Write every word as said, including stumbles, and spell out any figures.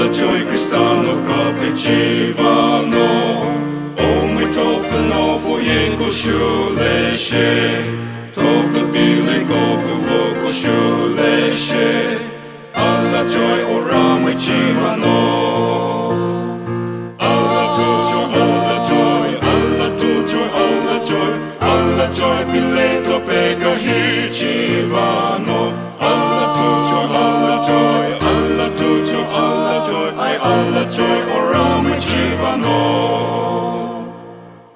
Золочой крестану капечивано, омитовно фуєнку щулеще, товно білий копилоку щулеще, алла чой орами чивано. Alla joy bileto peka hichivano. Alla tucho, alla joy, alla tucho, alla joy, ay alla joy orami chivano.